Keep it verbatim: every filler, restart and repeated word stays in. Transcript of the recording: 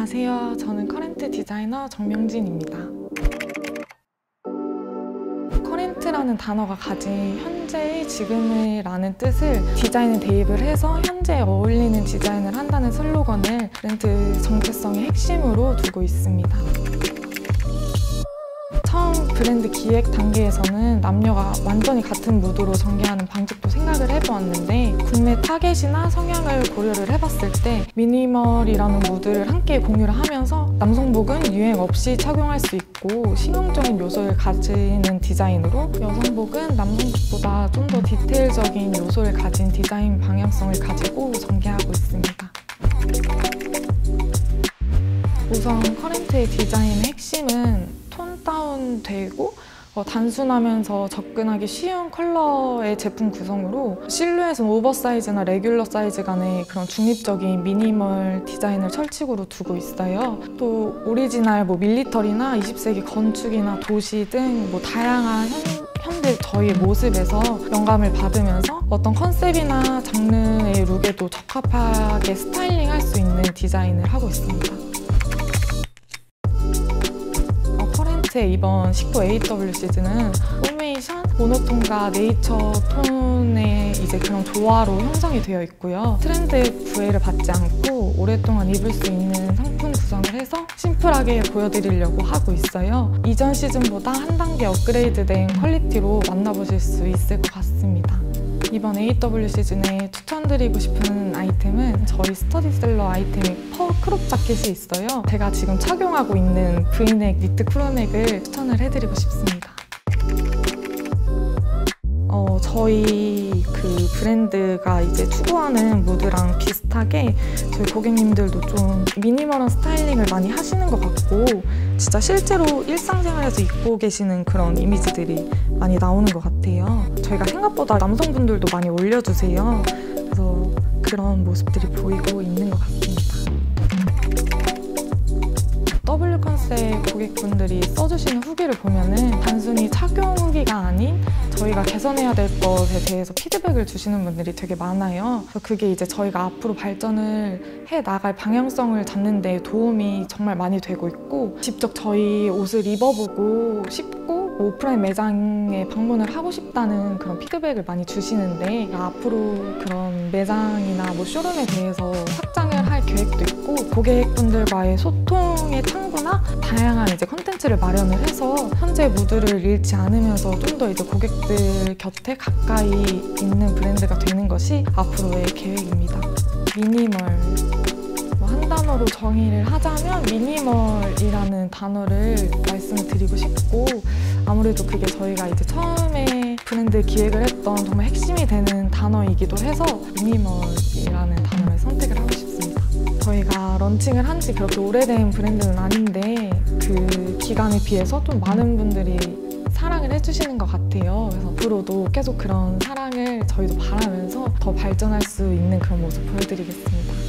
안녕하세요. 저는 커렌트 디자이너 정명진입니다. 커렌트라는 단어가 가진 현재의, 지금의 라는 뜻을 디자인에 대입을 해서 현재에 어울리는 디자인을 한다는 슬로건을 브랜드 정체성의 핵심으로 두고 있습니다. 처음 브랜드 기획 단계에서는 남녀가 완전히 같은 무드로 전개하는 방식도 생각을 해보았는데, 구매 타겟이나 성향을 고려를 해봤을 때 미니멀이라는 무드를 함께 공유를 하면서 남성복은 유행 없이 착용할 수 있고 실용적인 요소를 가지는 디자인으로, 여성복은 남성복보다 좀 더 디테일적인 요소를 가진 디자인 방향성을 가지고 전개하고 있습니다. 우선 커렌트의 디자인의 핵심은 톤다운되고 어, 단순하면서 접근하기 쉬운 컬러의 제품 구성으로, 실루엣은 오버사이즈나 레귤러 사이즈 간의 그런 중립적인 미니멀 디자인을 철칙으로 두고 있어요. 또 오리지널 뭐 밀리터리나 이십 세기 건축이나 도시 등 뭐 다양한 현, 현대 저희의 모습에서 영감을 받으면서 어떤 컨셉이나 장르의 룩에도 적합하게 스타일링할 수 있는 디자인을 하고 있습니다. 이번 십구 에이더블유 시즌은 포메이션, 모노톤과 네이처 톤의 이제 그런 조화로 형성이 되어 있고요. 트렌드의 부해를 받지 않고 오랫동안 입을 수 있는 상품 구성을 해서 심플하게 보여드리려고 하고 있어요. 이전 시즌보다 한 단계 업그레이드된 퀄리티로 만나보실 수 있을 것 같습니다. 이번 에이더블유 시즌에 추천드리고 싶은 아이템은 저희 스터디셀러 아이템인 퍼 크롭 자켓이 있어요. 제가 지금 착용하고 있는 브이넥 니트 크롭넥을 추천을 해드리고 싶습니다. 어, 저희 그 브랜드가 이제 추구하는 무드랑 비슷하게 저희 고객님들도 좀 미니멀한 스타일링을 많이 하시는 것 같고, 진짜 실제로 일상생활에서 입고 계시는 그런 이미지들이 많이 나오는 것 같아요. 저희가 생각보다 남성분들도 많이 올려주세요. 그래서 그런 모습들이 보이고 있는 것 같습니다. 더블유 컨셉 고객분들이 써주시는 후기를 보면은 단순히 착용 후기가 아닌 저희가 개선해야 될 것에 대해서 피드백을 주시는 분들이 되게 많아요. 그래서 그게 이제 저희가 앞으로 발전을 해 나갈 방향성을 잡는 데 도움이 정말 많이 되고 있고, 직접 저희 옷을 입어보고 싶고 오프라인 매장에 방문을 하고 싶다는 그런 피드백을 많이 주시는데, 앞으로 그런 매장이나 뭐 쇼룸에 대해서 확장을 할 계획도 있고, 고객분들과의 소통의 창구나 다양한 이제 컨텐츠를 마련을 해서 현재 무드를 잃지 않으면서 좀 더 이제 고객들 곁에 가까이 있는 브랜드가 되는 것이 앞으로의 계획입니다. 미니멀, 한 단어로 정의를 하자면 미니멀이라는 단어를 말씀드리고 싶고, 아무래도 그게 저희가 이제 처음에 브랜드 기획을 했던 정말 핵심이 되는 단어이기도 해서 미니멀이라는 단어를 선택을 하고 싶습니다. 저희가 런칭을 한 지 그렇게 오래된 브랜드는 아닌데 그 기간에 비해서 좀 많은 분들이 사랑을 해주시는 것 같아요. 그래서 앞으로도 계속 그런 사랑을 저희도 바라면서 더 발전할 수 있는 그런 모습 보여드리겠습니다.